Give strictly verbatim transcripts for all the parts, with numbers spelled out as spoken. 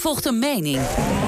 volgt een mening.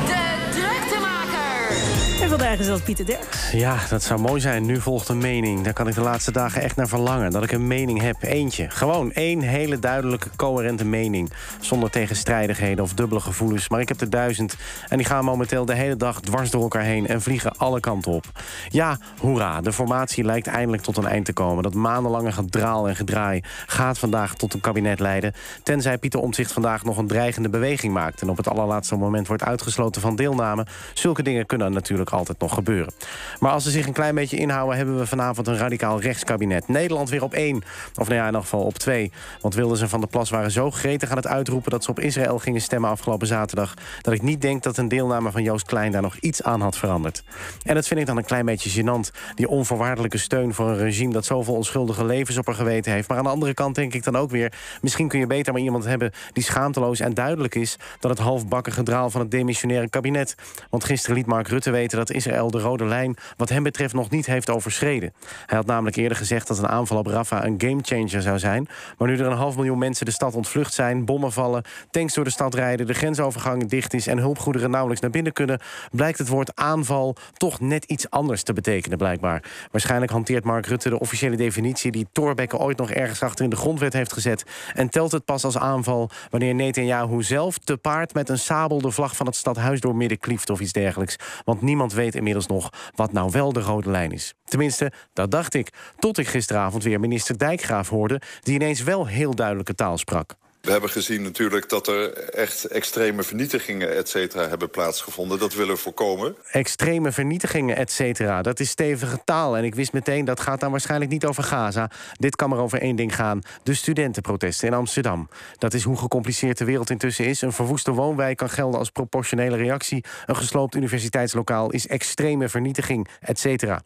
De druktemaker! En vandaag is dat Pieter Derks. Ja, dat zou mooi zijn. Nu volgt een mening. Daar kan ik de laatste dagen echt naar verlangen. Dat ik een mening heb. Eentje. Gewoon één hele duidelijke, coherente mening. Zonder tegenstrijdigheden of dubbele gevoelens. Maar ik heb er duizend. En die gaan momenteel de hele dag dwars door elkaar heen. En vliegen alle kanten op. Ja, hoera. De formatie lijkt eindelijk tot een eind te komen. Dat maandenlange gedraal en gedraai gaat vandaag tot een kabinet leiden. Tenzij Pieter Omtzigt vandaag nog een dreigende beweging maakt. En op het allerlaatste moment wordt uitgesloten van deelname. Zulke dingen kunnen natuurlijk altijd nog gebeuren. Maar als ze zich een klein beetje inhouden, hebben we vanavond een radicaal rechtskabinet. Nederland weer op één. Of nou ja, in elk geval op twee. Want Wilders en Van der Plas waren zo gretig aan het uitroepen dat ze op Israël gingen stemmen afgelopen zaterdag, dat ik niet denk dat een deelname van Joost Klein daar nog iets aan had veranderd. En dat vind ik dan een klein beetje gênant. Die onvoorwaardelijke steun voor een regime dat zoveel onschuldige levens op haar geweten heeft. Maar aan de andere kant denk ik dan ook weer, misschien kun je beter maar iemand hebben die schaamteloos en duidelijk is dan het halfbakken gedraal van het demissionaire kabinet. Want gisteren liet Mark Rutte weten dat Israël de rode lijn wat hem betreft nog niet heeft overschreden. Hij had namelijk eerder gezegd dat een aanval op Rafah een gamechanger zou zijn. Maar nu er een half miljoen mensen de stad ontvlucht zijn, bommen vallen, tanks door de stad rijden, de grensovergang dicht is en hulpgoederen nauwelijks naar binnen kunnen, blijkt het woord aanval toch net iets anders te betekenen blijkbaar. Waarschijnlijk hanteert Mark Rutte de officiële definitie die Thorbecke ooit nog ergens achter in de grondwet heeft gezet en telt het pas als aanval wanneer Netanyahu zelf te paard met een sabel de vlag van het stadhuis doormidden klieft of iets dergelijks. Want niemand weet inmiddels nog wat nou wel de rode lijn is. Tenminste, dat dacht ik, tot ik gisteravond weer minister Dijkgraaf hoorde, die ineens wel heel duidelijke taal sprak. We hebben gezien natuurlijk dat er echt extreme vernietigingen et cetera hebben plaatsgevonden. Dat willen we voorkomen. Extreme vernietigingen et cetera, dat is stevige taal. En ik wist meteen, dat gaat dan waarschijnlijk niet over Gaza. Dit kan maar over één ding gaan. De studentenprotesten in Amsterdam. Dat is hoe gecompliceerd de wereld intussen is. Een verwoeste woonwijk kan gelden als proportionele reactie. Een gesloopt universiteitslokaal is extreme vernietiging et cetera.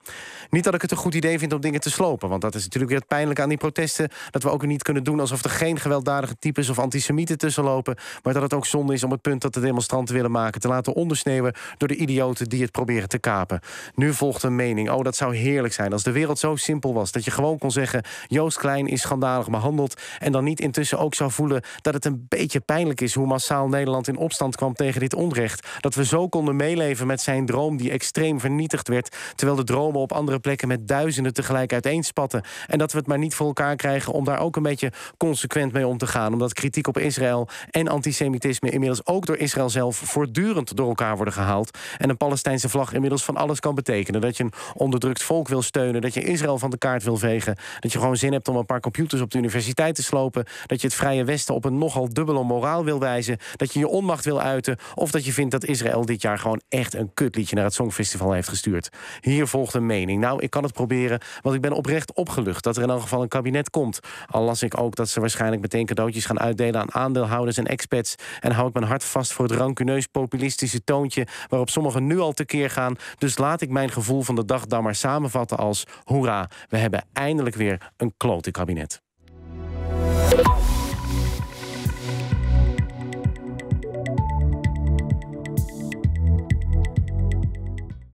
Niet dat ik het een goed idee vind om dingen te slopen. Want dat is natuurlijk weer het pijnlijke aan die protesten. Dat we ook niet kunnen doen alsof er geen gewelddadige types of antisemieten tussenlopen, maar dat het ook zonde is om het punt dat de demonstranten willen maken te laten ondersneeuwen door de idioten die het proberen te kapen. Nu volgt een mening. Oh, dat zou heerlijk zijn als de wereld zo simpel was dat je gewoon kon zeggen, Joost Klein is schandalig behandeld en dan niet intussen ook zou voelen dat het een beetje pijnlijk is hoe massaal Nederland in opstand kwam tegen dit onrecht. Dat we zo konden meeleven met zijn droom die extreem vernietigd werd, terwijl de dromen op andere plekken met duizenden tegelijk uiteenspatten. En dat we het maar niet voor elkaar krijgen om daar ook een beetje consequent mee om te gaan, omdat kritiek op Israël en antisemitisme inmiddels ook door Israël zelf voortdurend door elkaar worden gehaald. En een Palestijnse vlag inmiddels van alles kan betekenen. Dat je een onderdrukt volk wil steunen, dat je Israël van de kaart wil vegen, dat je gewoon zin hebt om een paar computers op de universiteit te slopen, dat je het Vrije Westen op een nogal dubbele moraal wil wijzen, dat je je onmacht wil uiten, of dat je vindt dat Israël dit jaar gewoon echt een kutliedje naar het Songfestival heeft gestuurd. Hier volgt een mening. Nou, ik kan het proberen, want ik ben oprecht opgelucht dat er in elk geval een kabinet komt. Al las ik ook dat ze waarschijnlijk meteen cadeautjes gaan uitdelen aan aandeelhouders en expats. En hou ik mijn hart vast voor het rancuneus populistische toontje waarop sommigen nu al tekeer gaan. Dus laat ik mijn gevoel van de dag dan maar samenvatten als hoera, we hebben eindelijk weer een klote kabinet.